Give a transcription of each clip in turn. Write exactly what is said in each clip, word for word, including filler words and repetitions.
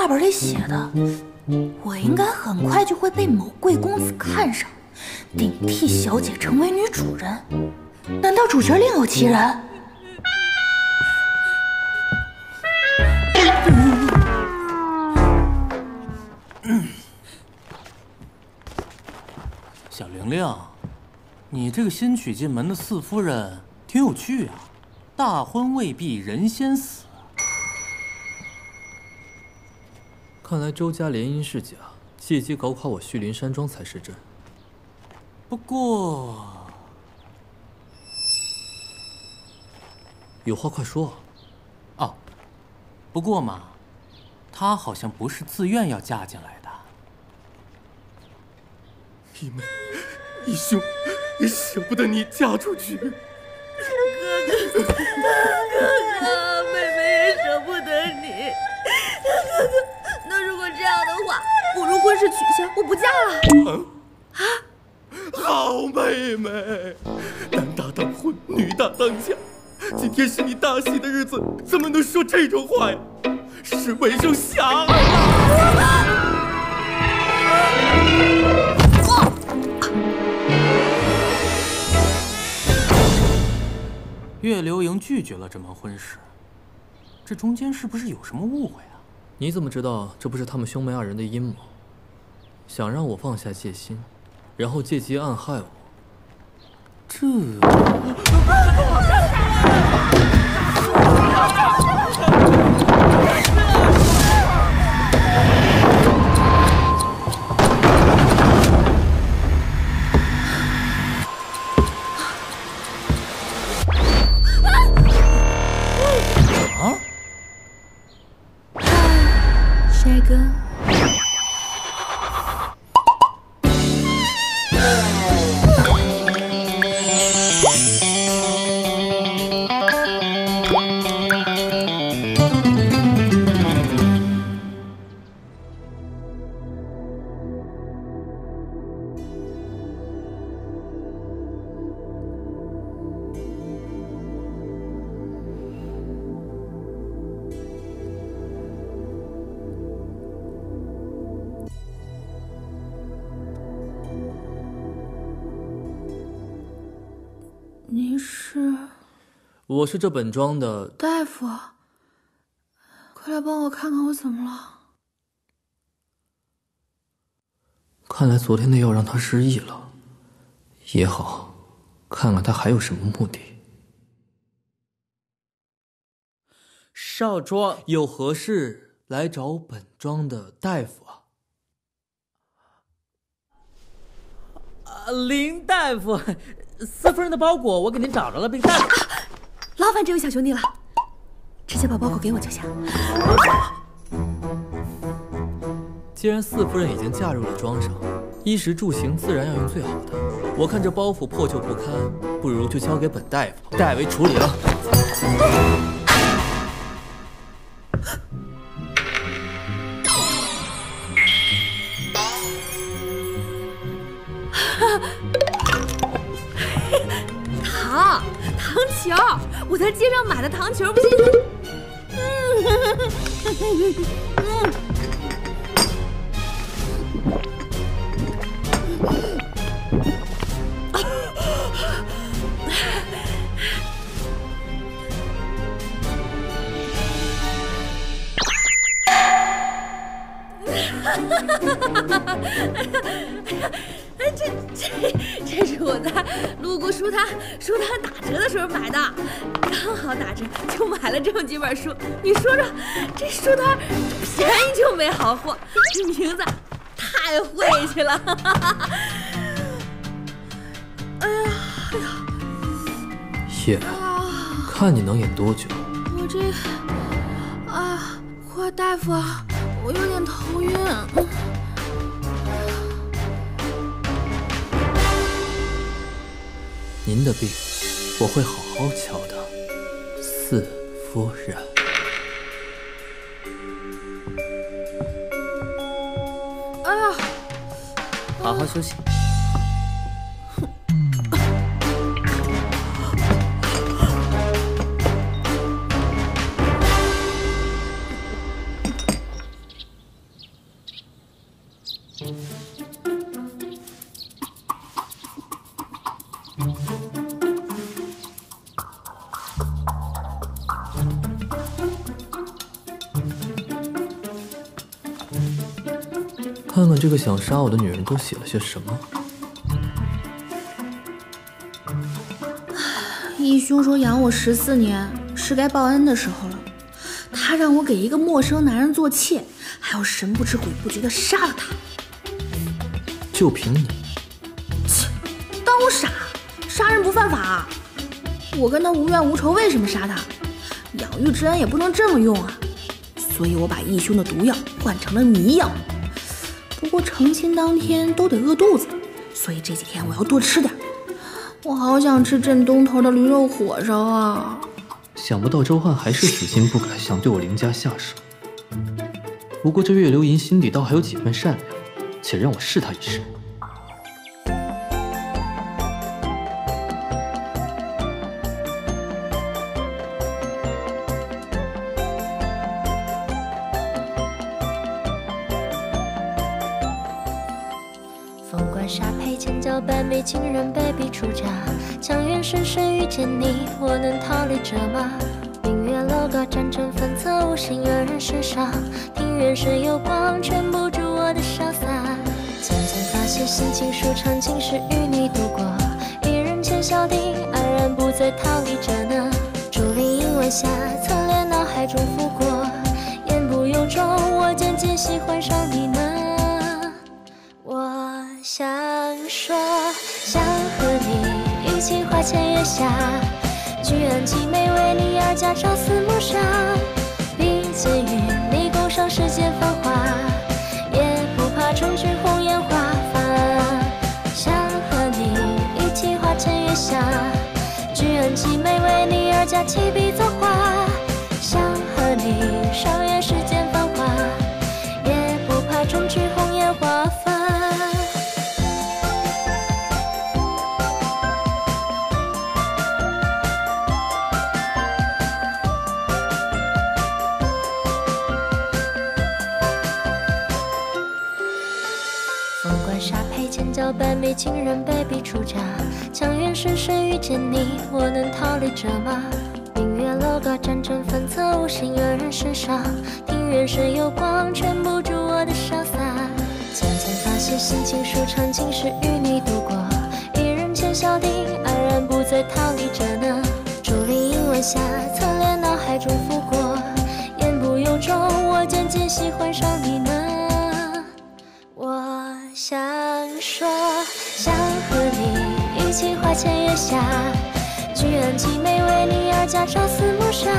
话本里写的，我应该很快就会被某贵公子看上，顶替小姐成为女主人。难道主角另有其人？ 小玲玲，你这个新娶进门的四夫人挺有趣啊！大婚未必人先死。看来周家联姻世家借机搞垮我旭林山庄才是真。不过，有话快说啊！哦，不过嘛，她好像不是自愿要嫁进来的。 义妹，义兄，舍不得你嫁出去。哥哥，哥哥，妹妹也舍不得你。哥哥，那如果这样的话，不如婚事取消，我不嫁了。啊？好妹妹，男大当婚，女大当嫁。今天是你大喜的日子，怎么能说这种话呀？是为生狭隘了。 岳流萤拒绝了这门婚事，这中间是不是有什么误会啊？你怎么知道这不是他们兄妹二人的阴谋？想让我放下戒心，然后借机暗害我？这……我是这本庄的大夫，快来帮我看看我怎么了。看来昨天的药让他失忆了，也好，看看他还有什么目的。少庄有何事来找本庄的大夫啊？啊，林大夫，四夫人的包裹我给您找着了，并带。 劳烦这位小兄弟了，直接把包裹给我就行。既然四夫人已经嫁入了庄上，衣食住行自然要用最好的。我看这包袱破旧不堪，不如就交给本大夫代为处理了。糖糖球。 我在街上买的糖球，不信你。这这这是我在路过书摊书摊打折的时候买的。 刚好打折，就买了这么几本书。你说说，这书摊便宜就没好货，这名字太晦气了。哎呀，哎呀！叶，看你能演多久？我这……啊，快大夫，我有点头晕。 您的病，我会好好瞧的，四夫人。哎呀，好好休息。看看这个想杀我的女人都写了些什么。一凶手养我十四年，是该报恩的时候了。他让我给一个陌生男人做妾，还要神不知鬼不觉的杀了他。就凭你？切，当我傻？杀人不犯法？我跟他无冤无仇，为什么杀他？养育之恩也不能这么用啊！所以我把义兄的毒药换成了迷药。 不过成亲当天都得饿肚子，所以这几天我要多吃点。我好想吃镇东头的驴肉火烧啊！想不到周汉还是死心不改，想对我林家下手。不过这岳流银心底倒还有几分善良，且让我试他一试。情人被逼出嫁，强援是谁遇见你？我能逃离这吗？明月楼高，辗转反侧，无心惹人世上。庭院深有光，圈不住我的潇洒。渐渐发现心情舒畅，竟是与你度过。一人千小定，安然不再逃离着呢。竹林荫晚霞，侧脸脑海中拂过。言不由衷，我渐渐喜欢上你呢。我想说。 想和你一起花前月下，举案齐眉为你而家朝思暮想，并肩与你共赏世间繁华，也不怕终日红颜花繁。想和你一起花前月下，举案齐眉为你而家提笔作画，想和你赏月世间繁华，也不怕终日红颜花繁。 半枚情人被逼出嫁，强援是谁遇见你？我能逃离这吗？明月楼高，辗转反侧，无心惹人世上。庭院深有光，圈不住我的潇洒。渐渐发现心情舒畅，竟是与你度过。一人千小定，安然不再逃离着呢。竹林荫晚霞，侧脸脑海中拂过。言不由衷，我渐渐喜欢上你呢。我想。 说想和你一起花前月下，举案齐眉为你而家朝思暮想，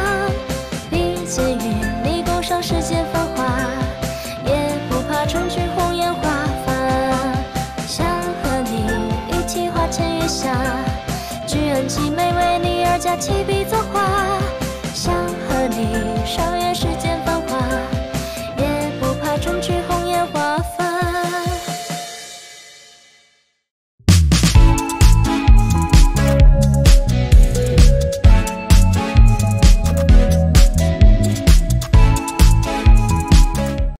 并肩与你共赏世间繁华，也不怕终日红颜花繁。想和你一起花前月下，举案齐眉为你而家提笔作画，想和你赏月。